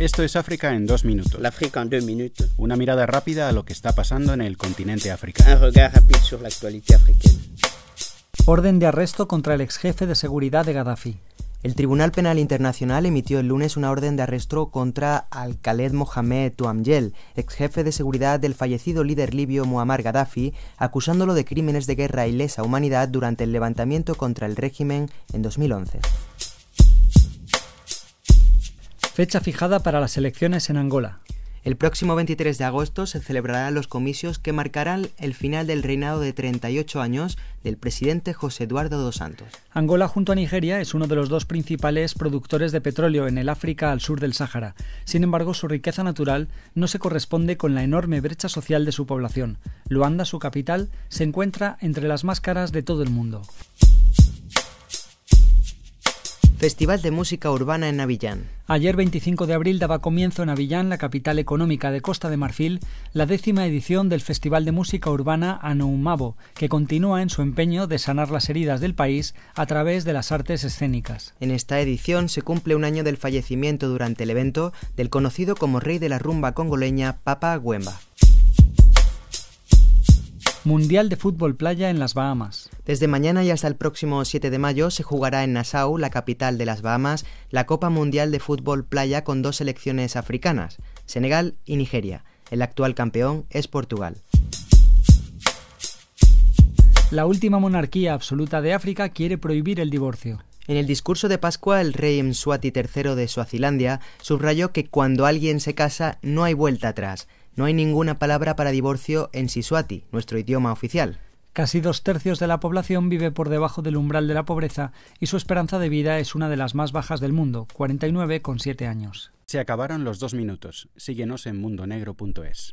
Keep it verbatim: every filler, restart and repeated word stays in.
Esto es África en dos minutos. L'Afrique en deux minutes. Una mirada rápida a lo que está pasando en el continente africano. Un regard rapide sur l'actualité africaine. Orden de arresto contra el exjefe de seguridad de Gaddafi. El Tribunal Penal Internacional emitió el lunes una orden de arresto contra Al-Khaled Mohamed Tuamjell, exjefe de seguridad del fallecido líder libio Muammar Gaddafi, acusándolo de crímenes de guerra y lesa humanidad durante el levantamiento contra el régimen en dos mil once. Fecha fijada para las elecciones en Angola. El próximo veintitrés de agosto se celebrarán los comicios que marcarán el final del reinado de treinta y ocho años del presidente José Eduardo dos Santos. Angola, junto a Nigeria, es uno de los dos principales productores de petróleo en el África al sur del Sáhara. Sin embargo, su riqueza natural no se corresponde con la enorme brecha social de su población. Luanda, su capital, se encuentra entre las más caras de todo el mundo. Festival de Música Urbana en Abiyán. Ayer, veinticinco de abril, daba comienzo en Abiyán, la capital económica de Costa de Marfil, la décima edición del Festival de Música Urbana Anoumabo, que continúa en su empeño de sanar las heridas del país a través de las artes escénicas. En esta edición se cumple un año del fallecimiento durante el evento del conocido como rey de la rumba congoleña, Papa Wemba. Mundial de Fútbol Playa en las Bahamas. Desde mañana y hasta el próximo siete de mayo se jugará en Nassau, la capital de las Bahamas, la Copa Mundial de Fútbol Playa con dos selecciones africanas, Senegal y Nigeria. El actual campeón es Portugal. La última monarquía absoluta de África quiere prohibir el divorcio. En el discurso de Pascua, el rey Mswati tercero de Suazilandia subrayó que cuando alguien se casa no hay vuelta atrás. No hay ninguna palabra para divorcio en Siswati, nuestro idioma oficial. Casi dos tercios de la población vive por debajo del umbral de la pobreza y su esperanza de vida es una de las más bajas del mundo, cuarenta y nueve coma siete años. Se acabaron los dos minutos. Síguenos en mundo negro punto es.